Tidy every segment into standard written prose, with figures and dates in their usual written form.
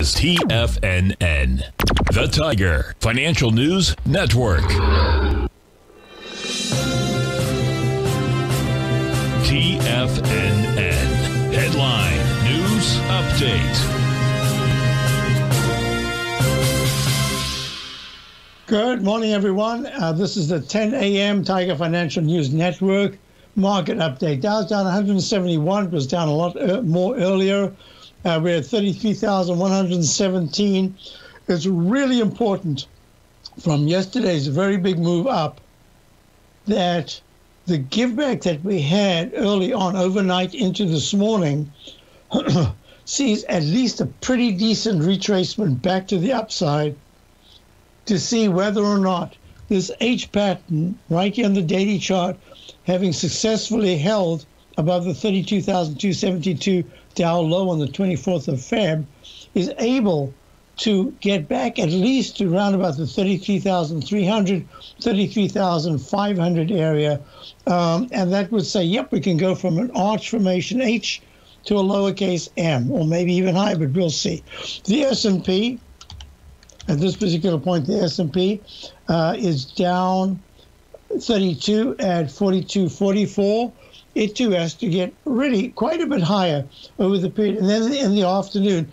is TFNN, the Tiger Financial News Network. TFNN Headline News Update. Good morning, everyone. This is the 10 a.m. Tiger Financial News Network market update. Dow's down 171. It was down a lot more earlier. We're at 33,117. It's really important from yesterday's very big move up that the giveback that we had early on overnight into this morning sees at least a pretty decent retracement back to the upside to see whether or not this H pattern right here on the daily chart, having successfully held above the 32,272 Dow low on the 24th of Feb, is able to get back at least to around about the 33,300, 33,500 area. And that would say, yep, we can go from an arch formation H to a lowercase m, or maybe even higher, but we'll see. The S&P, at this particular point, the S&P is down 32 at 42.44. It too has to get really quite a bit higher over the period. And then in the afternoon,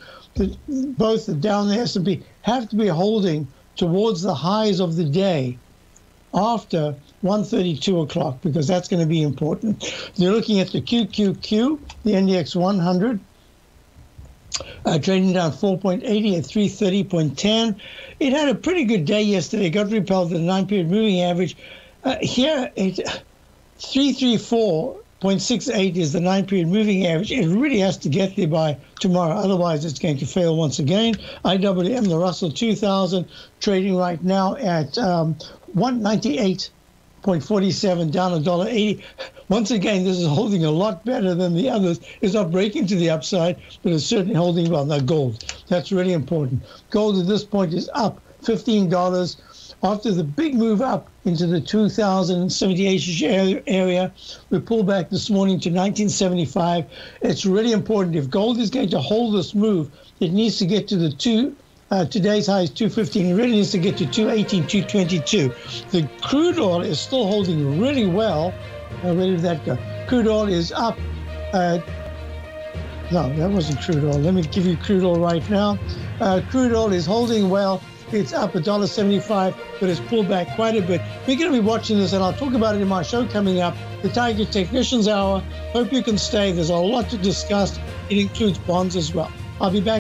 both the Dow and the S&P have to be holding towards the highs of the day after 1:32 o'clock, because that's going to be important. You're looking at the QQQ, the NDX 100, trading down 4.80 at 330.10. It had a pretty good day yesterday. Got repelled at the 9-period moving average. Here, 334.68 is the 9-period moving average. It really has to get there by tomorrow, otherwise it's going to fail once again. IWM, the Russell 2000, trading right now at 198.47, down $1.80. Once again, this is holding a lot better than the others. It's not breaking to the upside, but it's certainly holding well. Now gold, that's really important. Gold at this point is up $15. After the big move up into the 2,078 area, we pulled back this morning to 1975. It's really important. If gold is going to hold this move, it needs to get to the today's high is 215. It really needs to get to 218, 222. The crude oil is still holding really well. Where did that go? Crude oil is up. No, that wasn't crude oil. Let me give you crude oil right now. Crude oil is holding well. It's up $1.75, but it's pulled back quite a bit. We're going to be watching this, and I'll talk about it in my show coming up, the Tiger Technician's Hour. Hope you can stay. There's a lot to discuss. It includes bonds as well. I'll be back.